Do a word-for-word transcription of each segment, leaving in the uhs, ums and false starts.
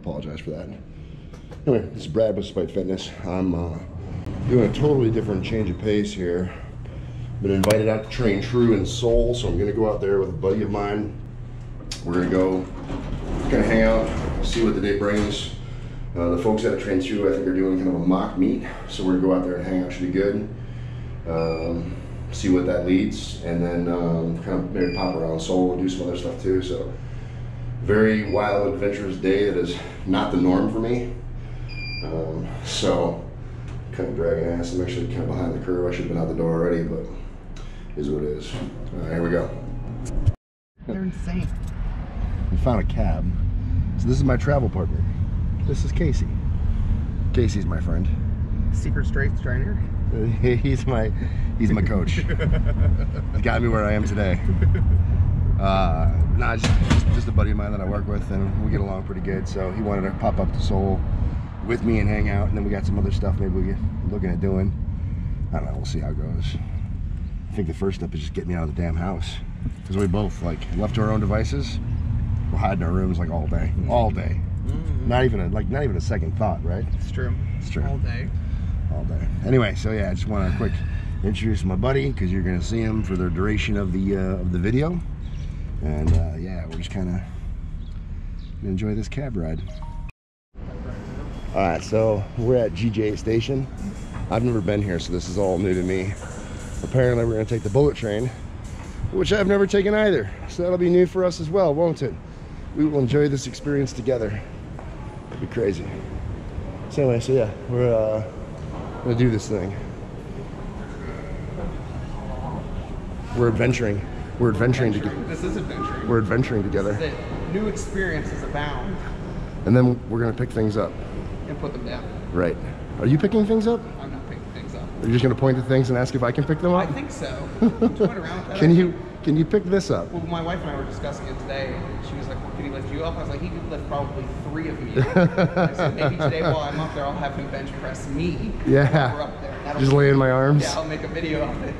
apologize for that. Anyway, this is Brad with Despite Fitness. I'm uh, doing a totally different change of pace here. Been invited out to Train True in Seoul, so I'm gonna go out there with a buddy of mine. We're gonna go, gonna hang out, see what the day brings. Uh, the folks at Train True, I think, are doing kind of a mock meet, so we're gonna go out there and hang out. Should be good. Um, see what that leads, and then um, kind of maybe pop around Seoul and do some other stuff too. So, very wild, adventurous day that is not the norm for me. Um, so, kind of dragging ass. I'm actually kind of behind the curve. I should have been out the door already, but it is what it is. All right, here we go. They're insane. We found a cab. So this is my travel partner. This is Casey. Casey's my friend. Secret strength trainer. He's my, he's my coach. He got me where I am today. Uh, nah, just, just a buddy of mine that I work with, and we get along pretty good. So he wanted to pop up to Seoul with me and hang out, and then we got some other stuff maybe we get looking at doing. I don't know. We'll see how it goes. I think the first step is just get me out of the damn house, because we both, like, left to our own devices, we're hiding in our rooms like all day, all day. Mm-hmm. Not even a, like not even a second thought, right? It's true. It's true. All day. All day. Anyway, so yeah, I just want to quick introduce my buddy, because you're gonna see him for the duration of the uh, of the video, and uh, yeah, we're just kind of enjoy this cab ride. All right, so we're at G J Station. I've never been here, so this is all new to me. Apparently, we're gonna take the bullet train, which I've never taken either. So that'll be new for us as well, won't it? We will enjoy this experience together. It'll be crazy. So anyway, so yeah, we're. Uh, I'm gonna do this thing. We're adventuring. We're adventuring together. This is adventuring. We're adventuring together. This is it. New experiences abound. And then we're gonna pick things up. And put them down. Right. Are you picking things up? I'm not picking things up. Are you just gonna point to things and ask if I can pick them up? I think so. I'm toying around with that. Can you can you pick this up? Well, my wife and I were discussing it today. She was like, well, can he lift you up? I was like, he could lift probably three of you. I said, maybe today while I'm up there, I'll have him bench press me. Yeah. We're up there. Just lay in my arms? Yeah, I'll make a video of it.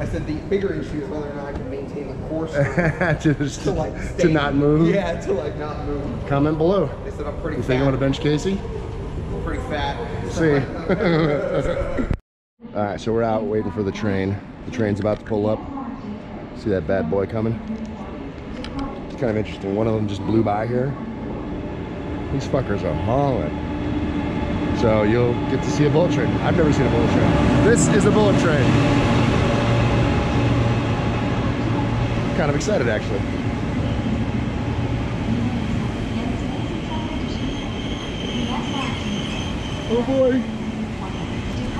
I said, the bigger issue is whether or not I can maintain the course. to, just, to, like, stay. to not move? Yeah, to like not move. Comment below. They said, I'm pretty you fat. You think I want to bench Casey? I'm pretty fat. We'll see. All right, so we're out waiting for the train. The train's about to pull up. See that bad boy coming? It's kind of interesting. One of them just blew by here. These fuckers are hauling. So you'll get to see a bullet train. I've never seen a bullet train. This is a bullet train. I'm kind of excited, actually. Oh boy.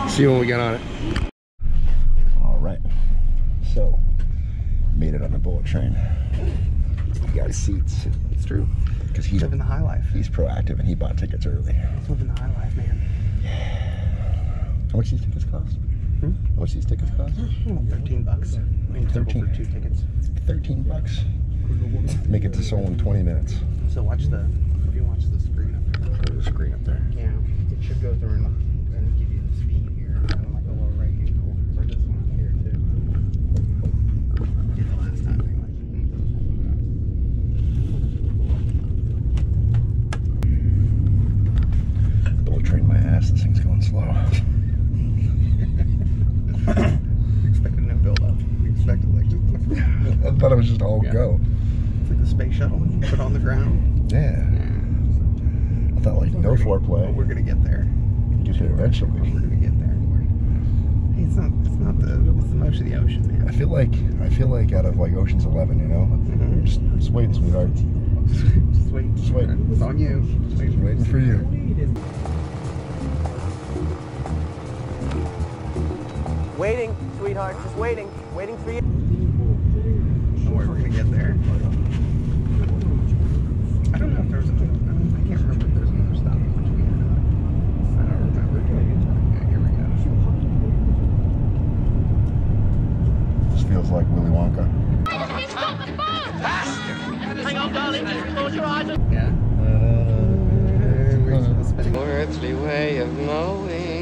See when we get on it. All right. So. Made it on the bullet train. He got his seats. It's true. Because he's living the high life. He's proactive, and he bought tickets early. He's living the high life, man. Yeah. How much these tickets cost? Hmm? How much these tickets cost? Mm-hmm. Thirteen bucks. I mean, Thirteen for two tickets. Thirteen bucks. Make it to Seoul in twenty minutes. So watch the. If you watch the screen up there. Go to the screen up there. Yeah. It should go through and, and give you the speed here. I don't like a low right hand corner. Or this one up here too. This thing's going slow. Expected no build up. Expected like just I thought it was just all yeah. go. It's like the space shuttle when you put on the ground. Yeah. yeah. I thought like no foreplay. We're gonna get there. Get there eventually. We're gonna get there. Hey, it's not. It's not the. It's the motion of the ocean, man. I feel like. I feel like out of like Ocean's Eleven, you know. Mm-hmm. just, just waiting, sweetheart. Just waiting. Just waiting. It's on you. Just waiting, waiting for you. Waiting, sweetheart, just waiting, waiting for you. Don't worry, we're gonna get there. I don't know if there was another, I can't remember if there was another stop in between or not. I don't remember. Okay, here we go. This feels like Willy Wonka. Hang on, darling, just close your eyes. Yeah. More earthly way of knowing.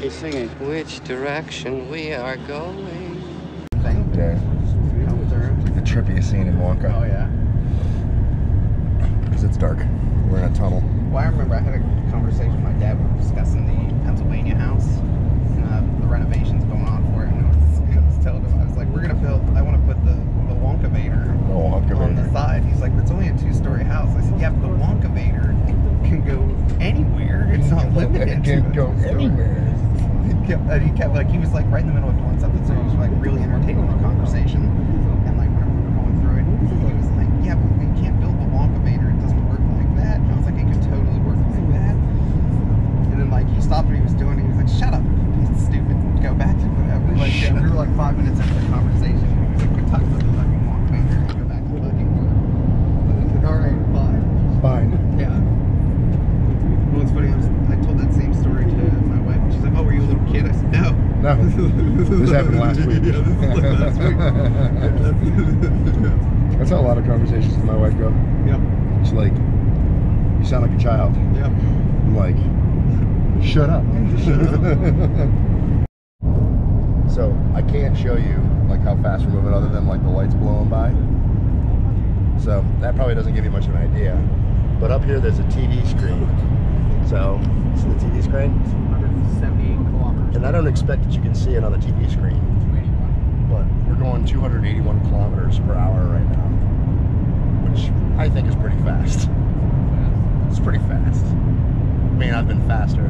He's singing. Which direction we are going. Yeah. It's like the trippiest scene in Wonka. Oh yeah. Because it's dark. We're in a tunnel. Well, I remember I had a conversation with my dad. We were discussing the Pennsylvania house and uh, the renovations going on for it. And I was, I was telling him, I was like, we're going to build, I want to put the, the Wonkavator the on the side. He's like, it's only a two-story house. I said, yeah, but the Wonkavator can go anywhere. It's not limited. It can go anywhere. He kept, he kept, like, he was like right in the middle of doing something, so he was like really entertaining the conversation. And like whenever we were going through it, he was like, yeah, but we can't build the Wonkavator, it doesn't work like that. And I was like, it could totally work like that. And then like he stopped what he was doing and he was like, shut up, it's stupid, go back to whatever. Like, yeah, we were like five minutes into the conversation and he was like, we're talking about the fucking Wonkavator and go back to fucking like, alright, fine. Fine. Yeah. Well, it's funny, I, was, I told that same story to she's like, oh, were you a little kid? I said, no. No. This happened last week. Yeah, this is like last week. That's how a lot of conversations with my wife go. Yeah. It's like, you sound like a child. Yeah. I'm like, shut up. Shut up. So, I can't show you, like, how fast we're moving other than, like, the lights blowing by. So, that probably doesn't give you much of an idea. But up here, there's a T V screen. So, it's the T V screen. one hundred seventy-eight kilometers. And I don't expect that you can see it on the T V screen. two eighty-one. But we're going two hundred eighty-one kilometers per hour right now, which I think is pretty fast. fast. It's pretty fast. I mean, I've been faster.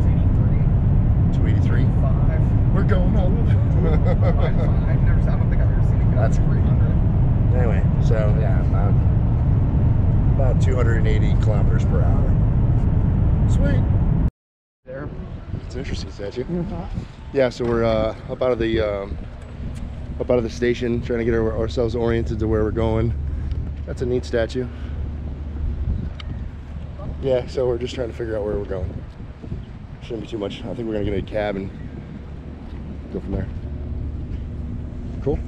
two eighty-three. two eighty-three. Five. We're going up. I've never. I don't think I've ever seen it go. That's three hundred. Anyway, so yeah, about about two hundred eighty kilometers per hour. Sweet. There. It's interesting statue. Mm-hmm. Yeah, so we're uh, up out of the um, up out of the station, trying to get our, ourselves oriented to where we're going. That's a neat statue. Yeah, so we're just trying to figure out where we're going. Shouldn't be too much. I think we're gonna get a cab and go from there. Cool.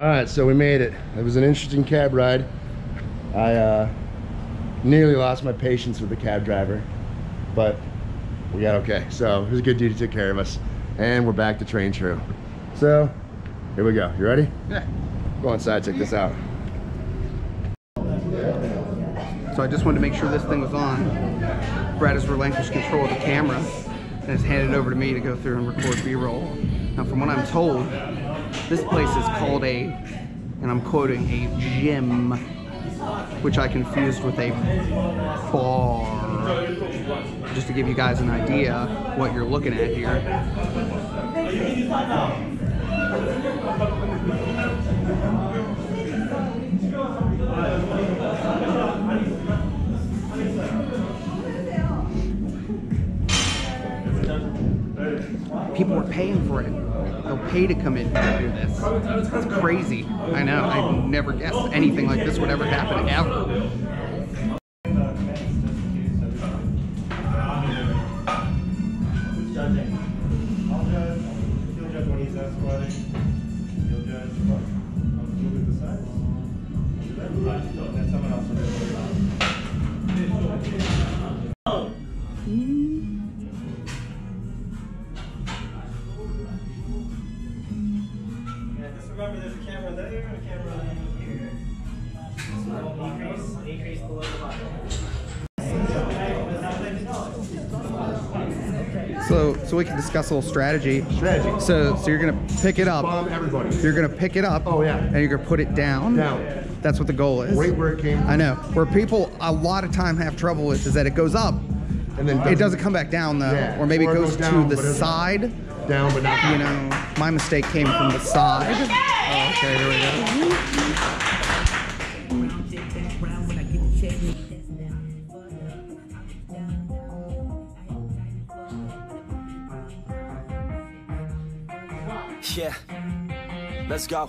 All right, so we made it. It was an interesting cab ride. I uh, nearly lost my patience with the cab driver, but we got okay. So it was a good dude to take care of us. And we're back to Train True. So here we go. You ready? Yeah. Go inside, check this out. So I just wanted to make sure this thing was on. Brad has relinquished control of the camera and has handed it over to me to go through and record B-roll. Now from what I'm told, this place is called a, and I'm quoting, a gym, which I confused with a bar. Just to give you guys an idea what you're looking at here. People are paying for it. They'll pay to come in to do this. It's crazy. I know. I never guessed anything like this would ever happen, ever. So, so we can discuss a little strategy. Strategy. So, so you're gonna pick it up. Bomb everybody. You're gonna pick it up. Oh yeah. And you're gonna put it down. Down. That's what the goal is. Right where it came from. I know. Where people a lot of time have trouble with is that it goes up, and then doesn't, it doesn't come back down though, yeah. Or maybe or it goes, goes down, to the side. Down, but not. You know, my mistake came from the side. Oh, okay, here we go. Yeah, let's go.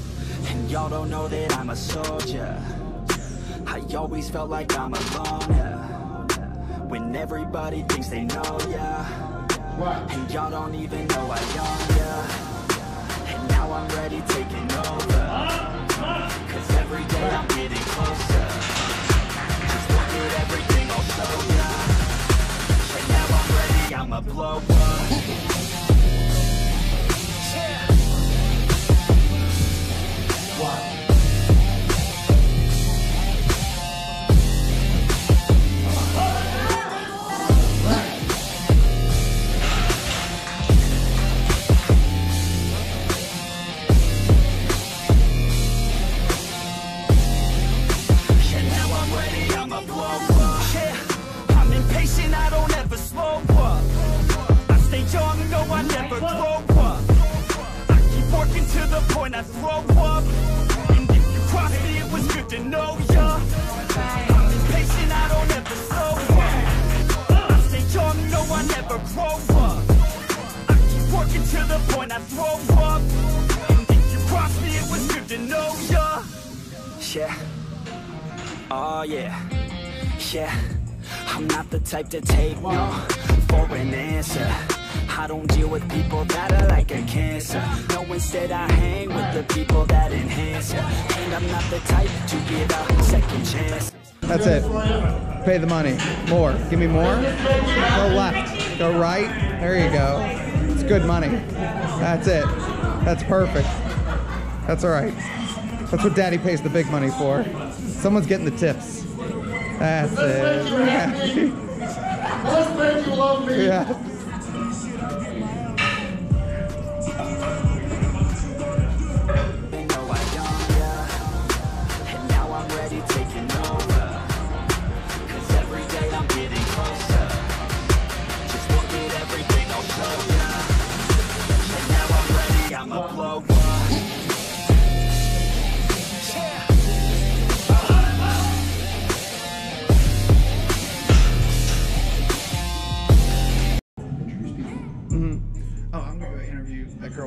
And y'all don't know that I'm a soldier. I always felt like I'm a loner. when everybody thinks they know ya. What? And y'all don't even know I own ya. And now I'm ready taking over. Up, up. Cause every day I'm getting closer. Just look at everything I'll show ya. And now I'm ready, I'm a blow up. Yeah. What? Type to take no for an answer. I don't deal with people that are like a cancer. No, instead I hang with the people that enhance ya. And I'm not the type to get a second chance. That's it. Pay the money. More. Give me more. Go left. Go right. There you go. It's good money. That's it. That's perfect. That's all right. That's what Daddy pays the big money for. Someone's getting the tips. That's Let's it. Make you love me. Let's make you love me. Yeah. And now I'm ready taking over. Cause every day I'm getting closer. Just look at everything I'll show ya. And now I'm ready, I'm a blow.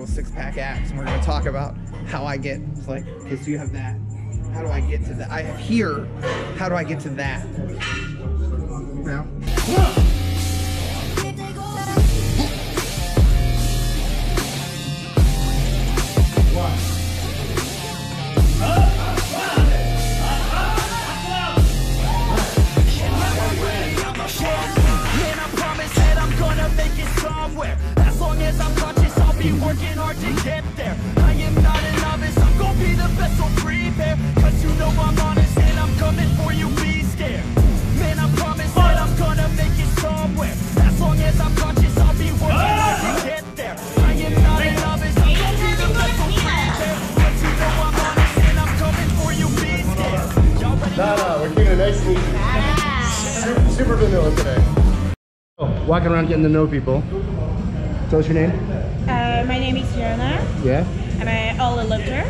Six-pack abs, and we're going to talk about how I get like, okay, so you have that, how do I get to that, I have here, how do I get to that, now, what? And I promise that I'm gonna make it somewhere, as long as I'm conscious. Working hard to get there. I am not a novice. I'm gonna be the best, so prepare. Cause you know I'm honest and I'm coming for you, be scared. Man, I promise that I'm gonna make it somewhere. As long as I'm conscious, I'll be working hard to get there. I am not a novice. I'm gonna be the best, so prepare. Cause you know I'm honest and I'm coming for you, be scared. Y'all ready? Nah, nah, we're keeping it nice and easy. Super, super vanilla today. Oh, walking around getting to know people. Tell us your name. Uh, my name is Kiana. Yeah. I'm an ollie lifter.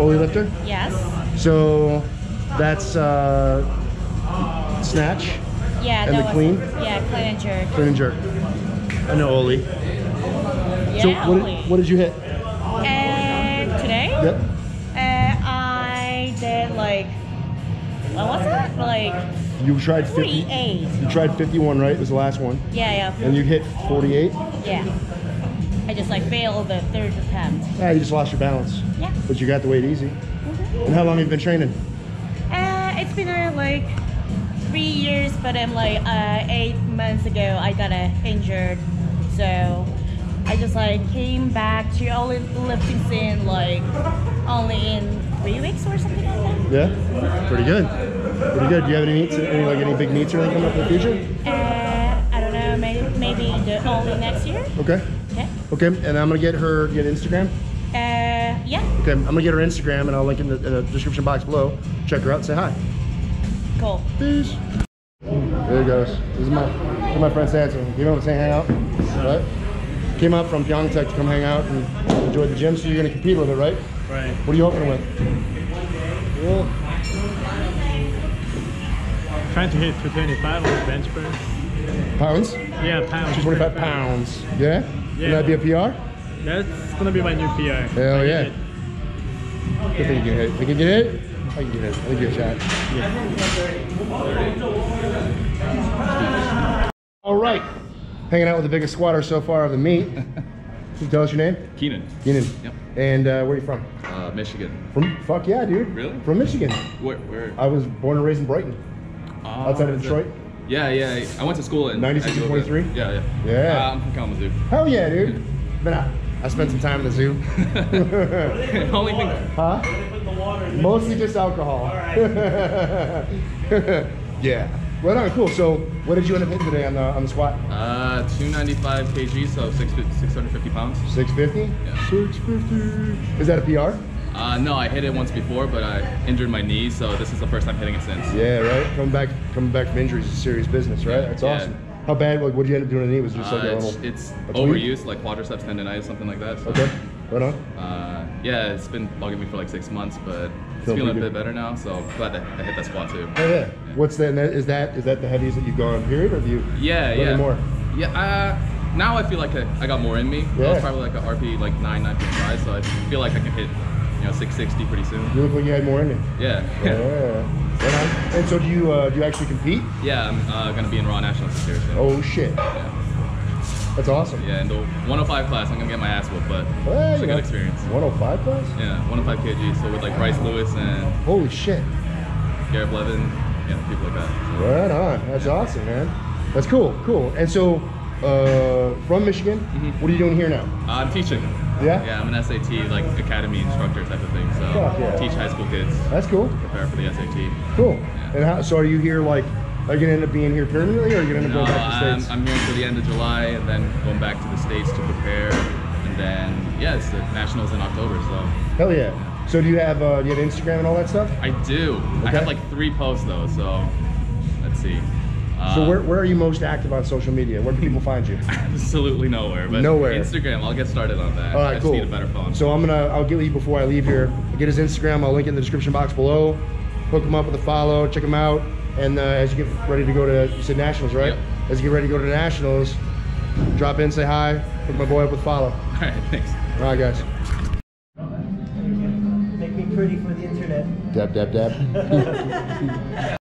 Ollie lifter? Yes. So that's uh, snatch? Yeah. And that the clean? Was, yeah, clean and jerk. Clean and jerk. I know ollie. Yeah, so what did, what did you hit? Uh, today? Yep. Uh, I did like, what was it? Like You tried fifty-eight. fifty, you tried fifty-one, right? It was the last one. Yeah, yeah. And you hit forty-eight? Yeah. I just like failed the third attempt. Yeah, you just lost your balance. Yeah. But you got the weight easy. Mm-hmm. And how long have you been training? Uh, it's been uh, like three years, but I'm like uh, eight months ago I got uh, injured, so I just like came back to only lifting scene like only in three weeks or something like that. Yeah, pretty good. Pretty good. Do you have any meets? Any like any big meets or anything coming up in the future? Uh, I don't know. Maybe maybe the only next year. Okay. Okay. Okay, and I'm gonna get her get Instagram. Uh, yeah. Okay, I'm gonna get her Instagram, and I'll link in the, in the description box below. Check her out. Say hi. Cool. Peace. There it goes. This is my this is my friend Sanson. Came up to say hang out. All right. Came up from Pyeongtaek to come hang out and enjoy the gym. So you're gonna compete with it, right? Right. What are you hoping with? Cool. Trying to hit two twenty-five on the bench press. Pounds? Yeah, pounds. two twenty-five pounds. Yeah. Yeah. Would that be a P R? That's gonna be my new P R. Hell yeah. I think you can hit it. I can get it? I can get it. I can get a shot. Yeah. All right, hanging out with the biggest squatter so far of the meet. Tell us your name. Keenan. Keenan. Yep. And uh, where are you from? Uh, Michigan. From? Fuck yeah, dude. Really? From Michigan. Where? where? I was born and raised in Brighton, uh, outside of Detroit. That, yeah, yeah. I went to school in ninety-six and twenty-three. Yeah, yeah. Yeah. Uh, I'm from Kalamazoo. Hell yeah, dude. But I, I spent some time in the zoo. Only thing. Huh? Mostly just alcohol. All right. Yeah. Right on, cool. So, what did you end up hitting today on the on the squat? Uh, two ninety-five kilograms, so six hundred fifty pounds. six fifty? Yeah. six fifty. Is that a P R? Uh, no, I hit it once before, but I injured my knee, so this is the first time hitting it since. Yeah, right. Coming back, coming back from injuries is serious business, right? That's yeah. awesome. How bad? Like, what did you end up doing to the knee? Was it just like uh, a little? It's, it's overuse, like quadriceps tendonitis, something like that. So. Okay. Right on. Uh, yeah, it's been bugging me for like six months, but. It's feeling a bit better now, so glad that I hit that squat too. Oh yeah. yeah. What's that? Is that is that the heaviest that you've gone period, or do you? Yeah, yeah. More? Yeah. Uh, now I feel like I, I got more in me. Yeah. I was probably like a R P like nine, nine point five, so I feel like I can hit you know six sixty pretty soon. You look like you had more in you. Yeah. Yeah. yeah. Right on. And so do you? Uh, do you actually compete? Yeah, I'm uh, gonna be in Raw Nationals this year. So. Oh shit. Yeah. That's awesome. Yeah, in the one oh five class, I'm gonna get my ass whooped, but. Well, it's a good experience. one oh five class? Yeah, one oh five kilograms. So with like Bryce Lewis and holy shit, Garrett Blevin, yeah, people like that. So. Right on. That's yeah. awesome, man. That's cool, cool. And so, uh, from Michigan, mm-hmm. what are you doing here now? Uh, I'm teaching. Yeah. Yeah, I'm an S A T like academy instructor type of thing. So Fuck, yeah. teach high school kids. That's cool. Prepare for the S A T. Cool. Yeah. And how? So are you here like? Are you gonna end up being here permanently, or are you gonna end up no, going back to the States? I'm, I'm here until the end of July, and then going back to the States to prepare. And then, yeah, it's the Nationals in October, so. Hell yeah. yeah. So do you have uh, do you have Instagram and all that stuff? I do. Okay. I have like three posts though, so let's see. Uh, so where, where are you most active on social media? Where can people find you? Absolutely nowhere. But nowhere. Instagram, I'll get started on that. All right, I just cool. need a better phone. So I'm gonna, I'll get you before I leave here. I'll get his Instagram, I'll link it in the description box below. Hook him up with a follow, check him out. And uh, as you get ready to go to, you said Nationals, right? Yep. As you get ready to go to Nationals, drop in, say hi, hook my boy up with follow. All right, thanks. All right, guys. Make me pretty for the internet. Dab, dab, dab.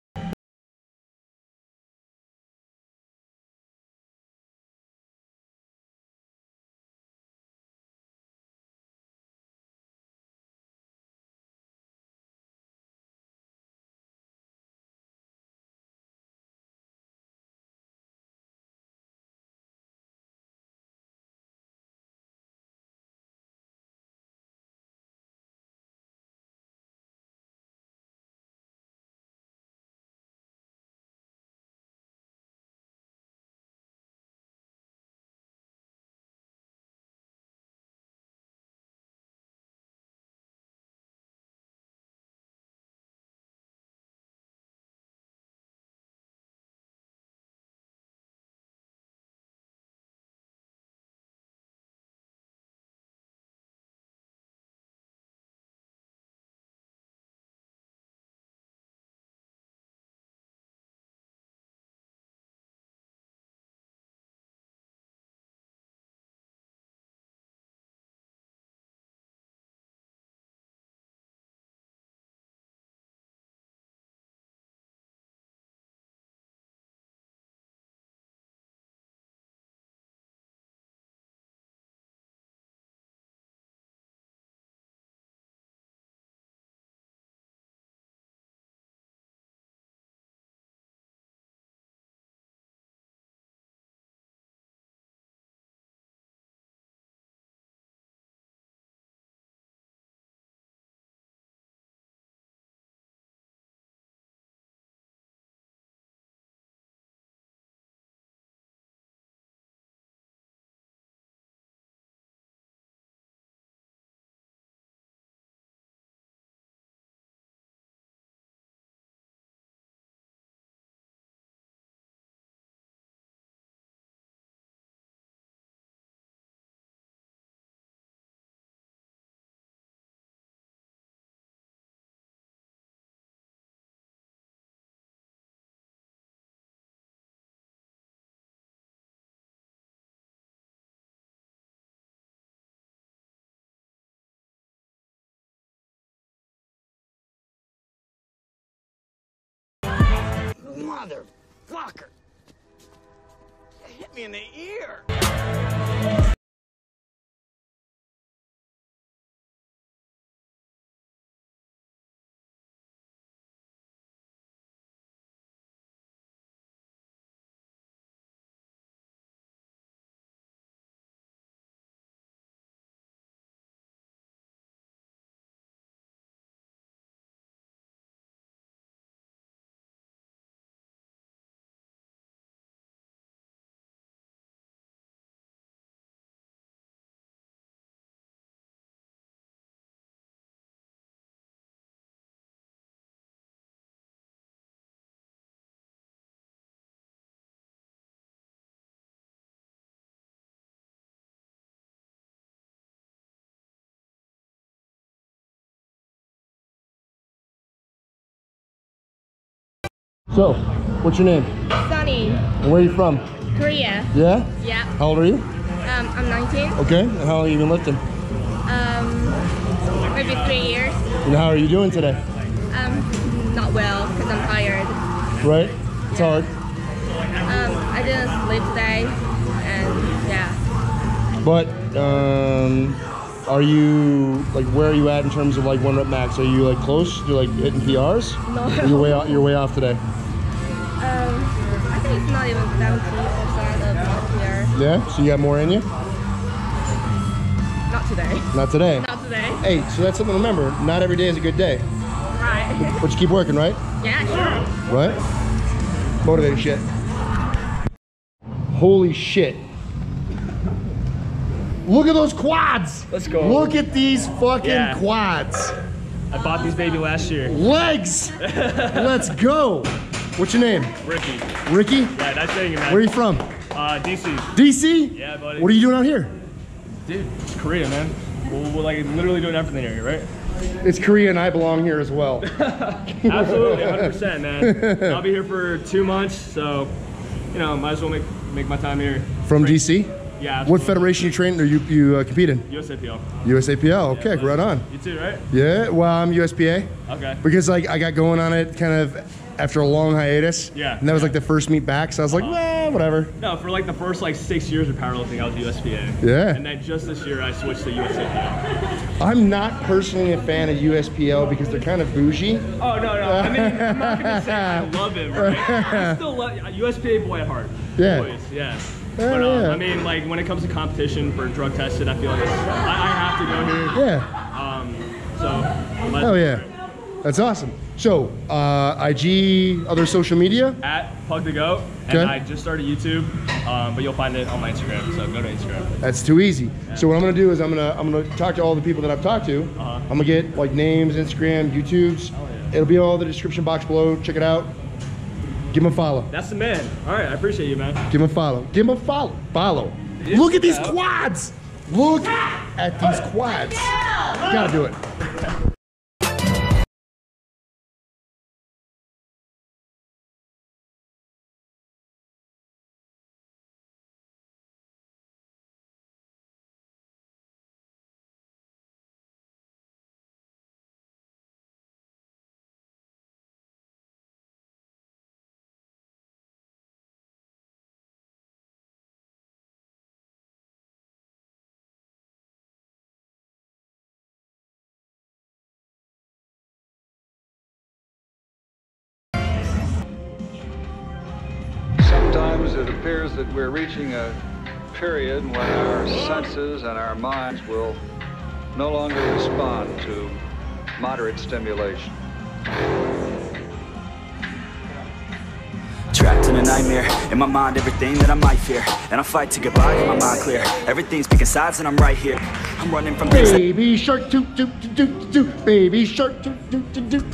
Motherfucker! hit me in the ear. So, what's your name? Sunny. And where are you from? Korea. Yeah? Yeah. How old are you? Um, I'm nineteen. Okay, and how long have you been lifting? Um, maybe three years. And how are you doing today? Um, not well, because I'm tired. Right? It's yeah. hard. Um, I didn't sleep today, and yeah. But, um, are you, like, where are you at in terms of, like, one rep max? Are you, like, close? You're, like, hitting P Rs? No. You're way off, you're way off today. Um, I think it's not even seventy percent of my P R. Yeah? So you got more in you? Not today. Not today? Not today. Hey, so that's something to remember. Not every day is a good day. Right. But, but you keep working, right? Yeah, sure. Right? Motivating shit. Holy shit. Look at those quads. Let's go. Look at these fucking yeah. quads. I bought these baby last year. Legs. Let's go. What's your name? Ricky. Ricky? Yeah, nice meeting you, man. Where are you from? Uh, D C. D C? Yeah, buddy. What are you doing out here? Dude, it's Korea, man. We're, we're like literally doing everything here, right? It's Korea and I belong here as well. Absolutely, one hundred percent, man. I'll be here for two months, so, you know, might as well make, make my time here. From Great. D C? Yeah. Absolutely. What federation you trained or you, you uh, compete in? U S A P L. U S A P L, okay, yeah, right on. You too, right? Yeah, well, I'm U S P A. Okay. Because like I got going on it kind of after a long hiatus. Yeah. And that was yeah. like the first meet back, so I was like, uh, eh, whatever. No, for like the first like six years of powerlifting, I was U S P A. Yeah. And then just this year, I switched to U S A P L. I'm not personally a fan of U S P L because they're kind of bougie. Oh, no, no. I mean, I'm not going to say I love it, right? I still love U S P A boy at heart. Yeah. Boys, yeah. But, um, yeah. I mean, like, when it comes to competition for drug tested, I feel like I, I have to go here. Yeah. Um, so, hell yeah. That's awesome. So, uh, I G, other social media? At Pug the Goat. And okay. I just started YouTube, um, but you'll find it on my Instagram, so go to Instagram. That's too easy. Yeah. So what I'm gonna do is I'm gonna I'm gonna talk to all the people that I've talked to. Uh-huh. I'm gonna get like names, Instagram, YouTubes. Oh, yeah. It'll be all in the description box below. Check it out. Give him a follow. That's the man. All right, I appreciate you, man. Give him a follow. Give him a follow. Follow. It's Look at these out. quads. Look at these quads. You gotta do it. Sometimes it appears that we're reaching a period when our senses and our minds will no longer respond to moderate stimulation. Trapped in a nightmare, in my mind everything that I might fear. And I fight to get by, get my mind clear. Everything's picking sides and I'm right here. I'm running from things. Baby shark doot doot doot doot. Baby shark doot doot doot doot.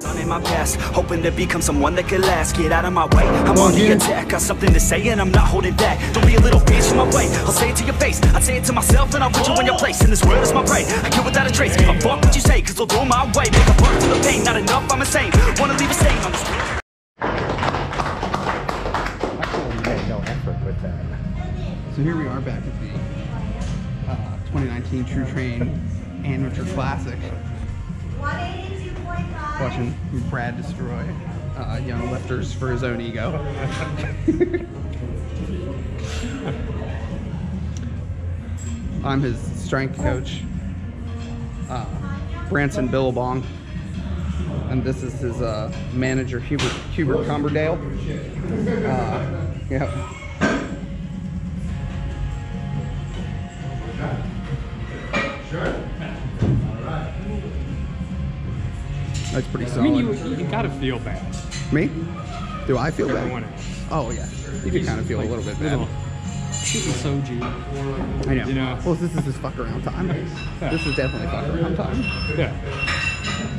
Done in my past, hoping to become someone that could last. Get out of my way, I'm on the attack. Got something to say and I'm not holding back. Don't be a little bitch in my way, I'll say it to your face. I'll say it to myself and I'll put you in your place. And this world is my prey, I kill without a trace. Give a fuck what you say, cause I'll go my way. Make a fuck to the pain, not enough, I'm insane. Wanna leave a stain on this. I totally made no effort with that. So here we are back at the uh, twenty nineteen True Train Amateur Classic. Watching Brad destroy uh, young lifters for his own ego. I'm his strength coach, uh, Branson Billabong, and this is his uh, manager, Hubert, Hubert Comberdale. Uh, yep. That's pretty solid. I mean, you, you gotta feel bad. Me? Do I feel Everyone bad? Else. Oh yeah, you do kind of feel like, a little bit bad. Shooting soju. I know. You know. Well, this is his fuck around time. Yeah. This is definitely fuck around time. Yeah.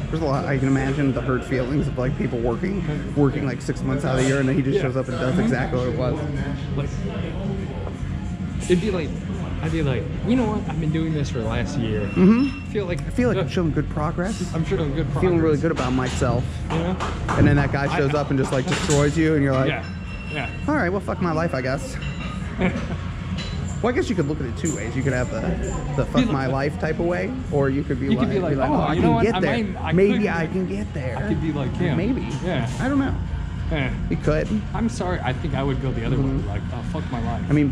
There's a lot. I can imagine the hurt feelings of like people working, working like six months out of the year, and then he just yeah. shows up and does exactly what it was. Like, it'd be like. I'd be like, you know what? I've been doing this for the last year. Mm-hmm. I feel like I feel like uh, I'm showing good progress. I'm showing good progress. Feeling really good about myself. You know? And then that guy shows I, up and just like destroys you, and you're like, yeah, yeah. All right, well, fuck my life, I guess. Well, I guess you could look at it two ways. You could have the the fuck my life type of way, or you could be, you like, could be, like, be like, oh, oh I can get I there. Might, I Maybe I can get there. I could be like him. Maybe. Yeah. I don't know. Yeah. We could. I'm sorry. I think I would go the other mm-hmm. way. Like, oh, fuck my life. I mean.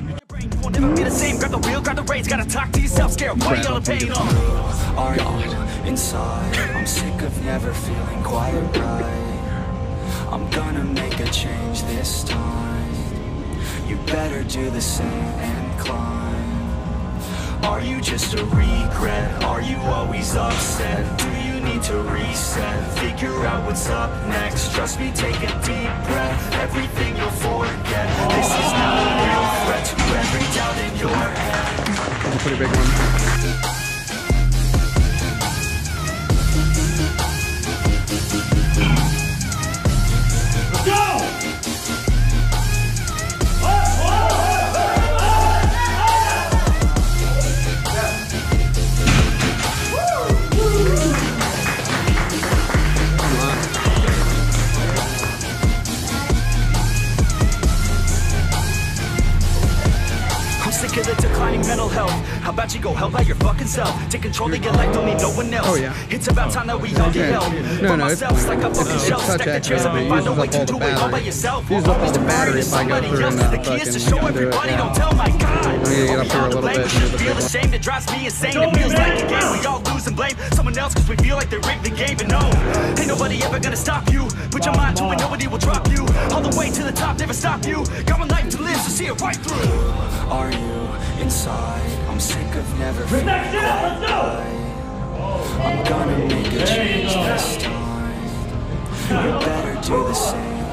Won't never be the same. Grab the wheel, grab the reins. Gotta talk to yourself. Scare money on the pain. Are gone inside. I'm sick of never feeling quite right. I'm gonna make a change this time. You better do the same and climb. Are you just a regret? Are you always upset? Do you need to reset? Figure out what's up next. Trust me, take a deep breath. Everything you'll forget. This is not real. To every doubt in your head. That's a pretty big one. Let's go! The declining mental health. How about you go help out your fucking self? Take control of your life, don't need no one else. Oh, yeah. It's about time that we all get help. No, no, it's, it's, like a fucking it's shelf. Touch active, but it uses up all the battery. Uses up all the battery if I go through and uh, fucking do it now. I'm gonna get up here a little bit. Feel the shame that drives me insane. It feels like a game. We all lose and blame someone else because we feel like they rigged the game. And no, ain't nobody ever gonna stop you. Put your mind to it, nobody will drop you. All the way to the top, never stop you. Got my life to live, so see it right through. Are you inside? I'm sick of never feeling quite right. I'm gonna make a change this time. You better do the same.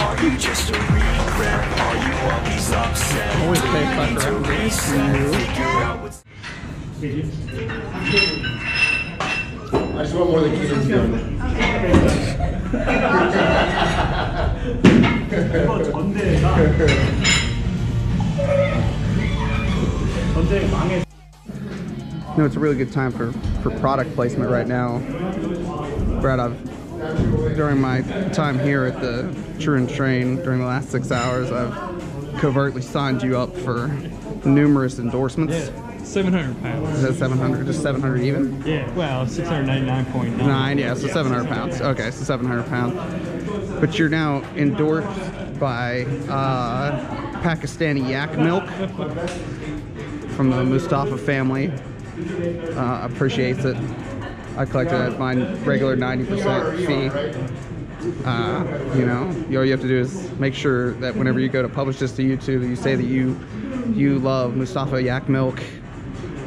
Are you just a regret? Are you always upset? Always play fun for everything. I just want more than Keenan's doing. No, it's a really good time for, for product placement right now. Brad, I've, during my time here at the Train True, during the last six hours, I've covertly signed you up for numerous endorsements. Yeah, seven hundred pounds. Is that seven hundred? Just seven hundred even? Yeah, well, six hundred ninety-nine point nine. Nine, yeah, so seven hundred pounds. Okay, so seven hundred pounds. But you're now endorsed by uh, Pakistani yak milk. From the Mustafa family, uh, appreciates it. I collect it at my regular ninety percent fee. Uh, you know, you, all you have to do is make sure that whenever you go to publish this to YouTube, you say that you you love Mustafa yak milk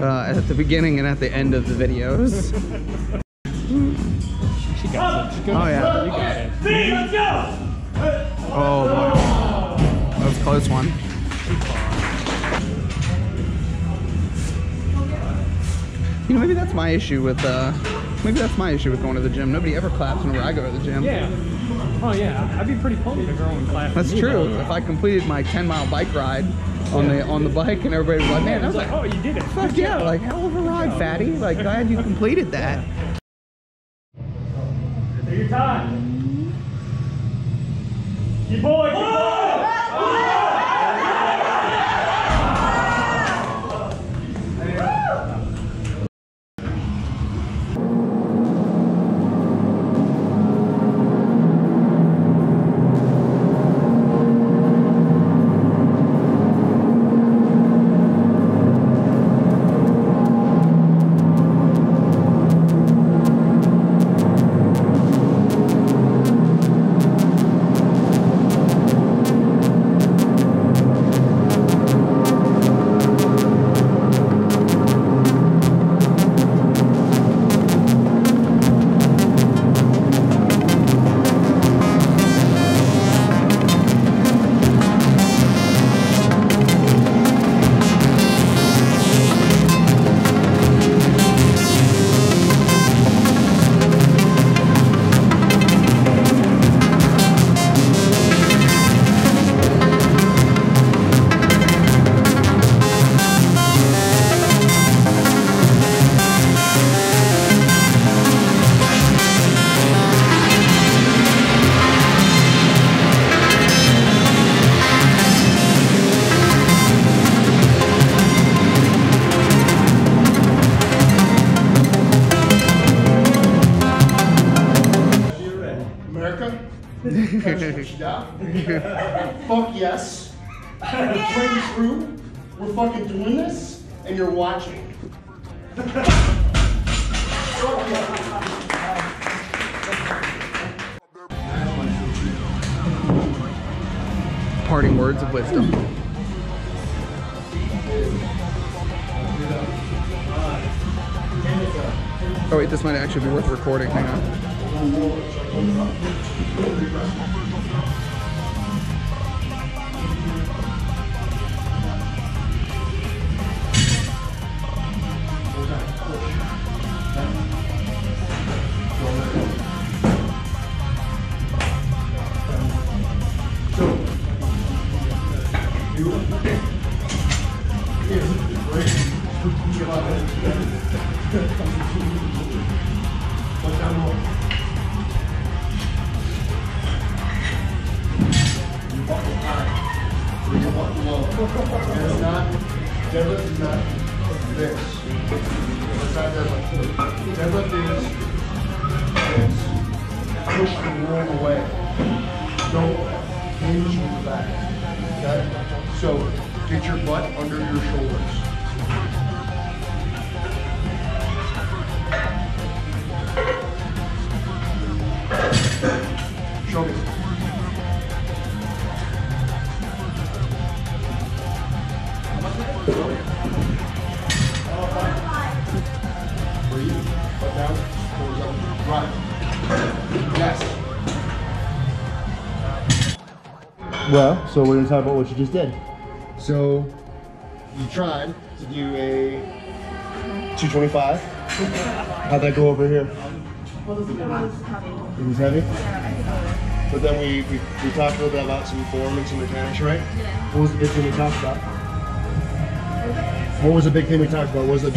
uh, at the beginning and at the end of the videos. She got it. She got oh yeah, you got it. See, let's go. Oh boy, that was a close one. You know, maybe that's my issue with uh, maybe that's my issue with going to the gym. Nobody ever claps whenever I go to the gym. Yeah. Oh yeah, I'd be pretty pumped if everyone clapped. That's true. If I completed my ten mile bike ride on yeah. the on the bike and everybody was like, man, I was like, oh, you did it. Fuck Good yeah, job. Like hell of a ride, fatty. Like glad you completed that. Do your time. Keep boy. Keep boy. Fuck yes. Yeah. Train True. We're fucking doing this, and you're watching. Fuck yeah. Parting words of wisdom. Oh wait, this might actually be worth recording, hang on. Well, so we're going to talk about what you just did. So, you tried to do a two twenty-five. How'd that go over here? Well, it was heavy. It was heavy? Yeah. But then we, we, we talked a little bit about some form and some mechanics, right? Yeah. What was the big thing we talked about? What was the big thing we talked about? What was the,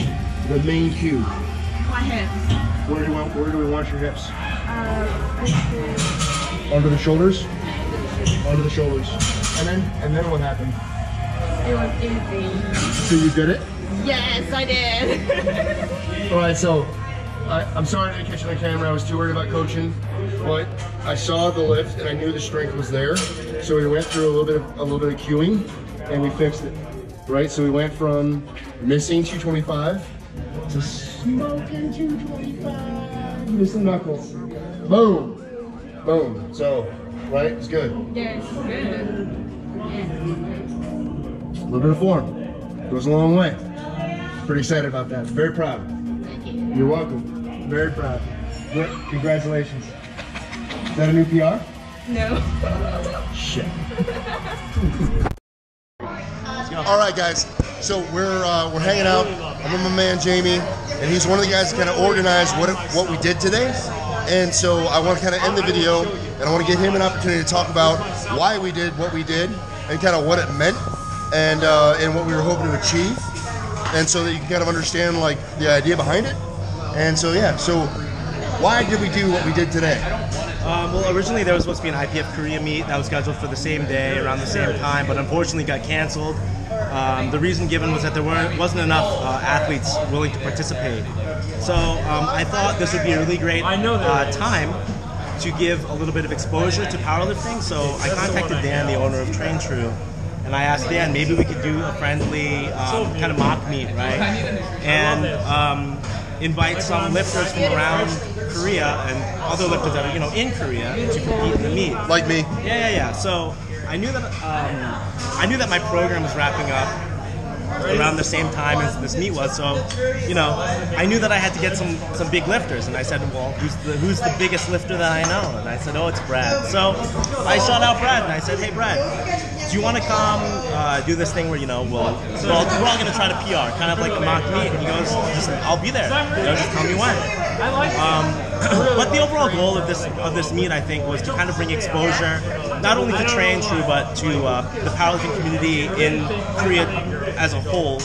the main cue? My hips. Where do, you want, where do we want your hips? Uh, Under the shoulders? Under the shoulders. And then and then what happened? It was easy. So you did it? Yes, I did. Alright, so I, I'm sorry I didn't catch on the camera, I was too worried about coaching, but I saw the lift and I knew the strength was there. So we went through a little bit of a little bit of cueing and we fixed it. Right? So we went from missing two twenty-five to smoking two twenty-five. Missing knuckles. Boom. Boom. So right? It's good. Yes, yeah, good. Yeah. A little bit of form. Goes a long way. Pretty excited about that. Very proud. Thank you. You're welcome. Very proud. Congratulations. Is that a new P R? No. Shit. All right, guys. So we're uh, we're hanging out. I'm with my man Jamie, and he's one of the guys that kind of organized what what we did today. And so I want to kind of end the video, and I want to give him an opportunity to talk about why we did what we did, and kind of what it meant, and uh, and what we were hoping to achieve, and so that you can kind of understand like the idea behind it. And so yeah, so why did we do what we did today? Um, well, originally there was supposed to be an I P F Korea meet that was scheduled for the same day, around the same time, but unfortunately got canceled. Um, the reason given was that there weren't, wasn't enough uh, athletes willing to participate. So um, I thought this would be a really great uh, time to give a little bit of exposure to powerlifting. So I contacted Dan, the owner of Train True, and I asked Dan, maybe we could do a friendly um, kind of mock meet, right? And um, invite some lifters from around Korea and other lifters that are, you know, in Korea to compete in the meet. Like me. Yeah, yeah, yeah. So I knew that um, I knew that my program was wrapping up around the same time as this meet was, so you know, I knew that I had to get some some big lifters, and I said, well, who's the who's the biggest lifter that I know? And I said, oh, it's Brad. So I shot out Brad and I said, hey Brad, do you want to come uh, do this thing where, you know, we'll, we're all, we're all going to try to P R, kind of like a mock meet? And he goes, just, I'll be there. You know, just tell me when. Um, but the overall goal of this of this meet, I think, was to kind of bring exposure, not only to Train True, but to uh, the powerlifting community in Korea as a whole.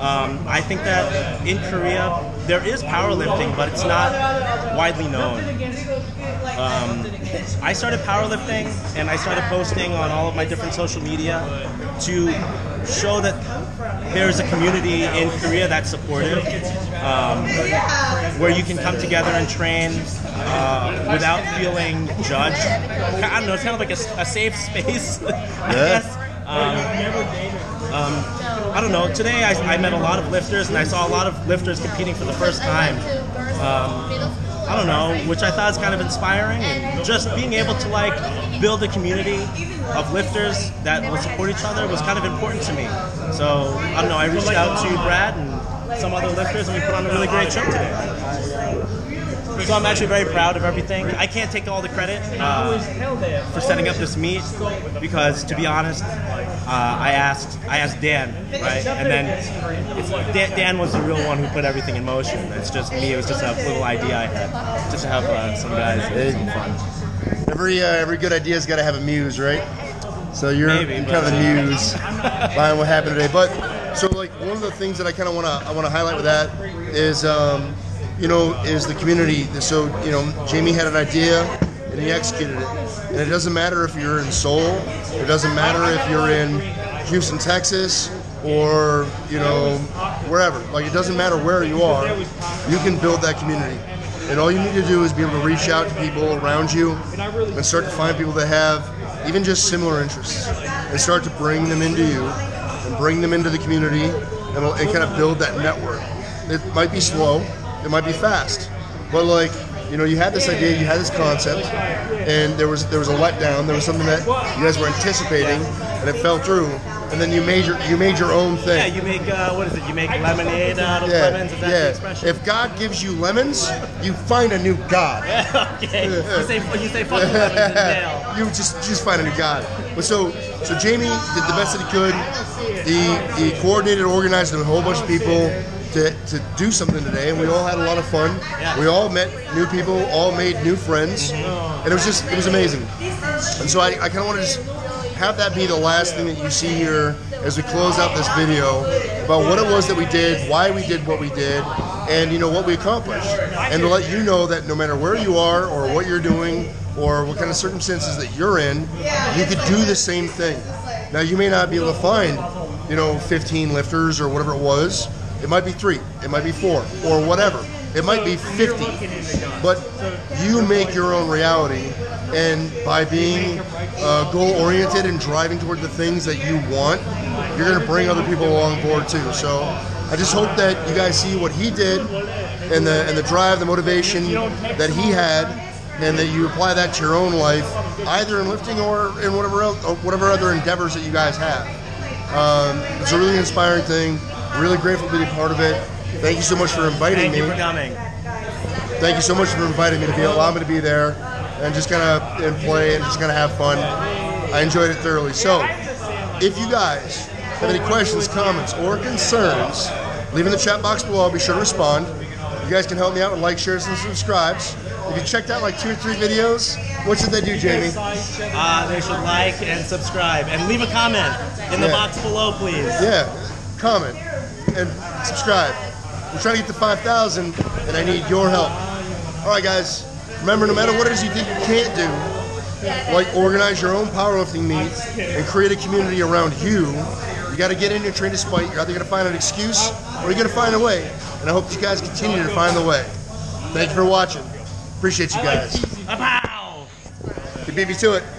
Um, I think that in Korea, there is powerlifting, but it's not widely known. Um, I started powerlifting and I started posting on all of my different social media to show that there's a community in Korea that's supportive, um, where you can come together and train uh, without feeling judged. I don't know, it's kind of like a, a safe space, I guess. Um, um, I don't know, today I, I met a lot of lifters and I saw a lot of lifters competing for the first time. Um, I don't know, which I thought is kind of inspiring, and just being able to like build a community of lifters that will support each other was kind of important to me. So I don't know, I reached out to Brad and some other lifters and we put on a really great trip today. So I'm actually very proud of everything. I can't take all the credit uh, for setting up this meet because, to be honest, Uh, I asked I asked Dan, right? And then it's, Dan, Dan was the real one who put everything in motion. It's just me. It was just a little idea I had, just to have uh, some guys. It some fun. Every uh, every good idea's got to have a muse, right? So you're Maybe, kind of a muse behind what happened today. But so like one of the things that I kind of want to I want to highlight with that is um, you know is the community. So you know Jamie had an idea. And he executed it. And it doesn't matter if you're in Seoul, it doesn't matter if you're in Houston, Texas, or, you know, wherever. Like, it doesn't matter where you are, you can build that community. And all you need to do is be able to reach out to people around you and start to find people that have even just similar interests and start to bring them into you and bring them into the community and, and kind of build that network. It might be slow, it might be fast, but like, you know, you had this idea, you had this concept, and there was there was a letdown. There was something that you guys were anticipating, and it fell through. And then you made your you made your own thing. Yeah, you make uh, what is it? You make lemonade out of yeah, lemons. Is that yeah. the expression? If God gives you lemons, you find a new God. Okay. You say you say fuck lemons in jail. You just just find a new God. But so so Jamie did the best that he could. He he coordinated, organized with a whole bunch of people to, to do something today, and we all had a lot of fun. Yeah. We all met new people, all made new friends, mm-hmm. and it was just, it was amazing. And so I, I kind of want to just have that be the last thing that you see here as we close out this video about what it was that we did, why we did what we did, and you know what we accomplished. And to let you know that no matter where you are or what you're doing or what kind of circumstances that you're in, you could do the same thing. Now you may not be able to find, you know, fifteen lifters or whatever it was. It might be three, it might be four, or whatever. It might be fifty, but you make your own reality, and by being uh, goal-oriented and driving toward the things that you want, you're gonna bring other people along board too. So I just hope that you guys see what he did, and the, and the drive, the motivation that he had, and that you apply that to your own life, either in lifting or in whatever, else, or whatever other endeavors that you guys have. Um, it's a really inspiring thing. Really grateful to be a part of it. Thank you so much for inviting me. Thank you for coming. Thank you so much for inviting me to be, allow me to be there and just kind of and play and just kind of have fun. I enjoyed it thoroughly. So, if you guys have any questions, comments, or concerns, leave in the chat box below. I'll be sure to respond. You guys can help me out with like, shares, and subscribes. If you checked out like two or three videos, what should they do, Jamie? Uh, they should like and subscribe and leave a comment in the yeah. box below, please. Yeah, comment. And subscribe. We're trying to get to five thousand, and I need your help. All right, guys. Remember, no matter what it is you think you can't do, like organize your own powerlifting meets and create a community around you. You got to get in and train despite. You're either going to find an excuse or you're going to find a way. And I hope you guys continue to find the way. Thank you for watching. Appreciate you guys. Wow. You beat me to it.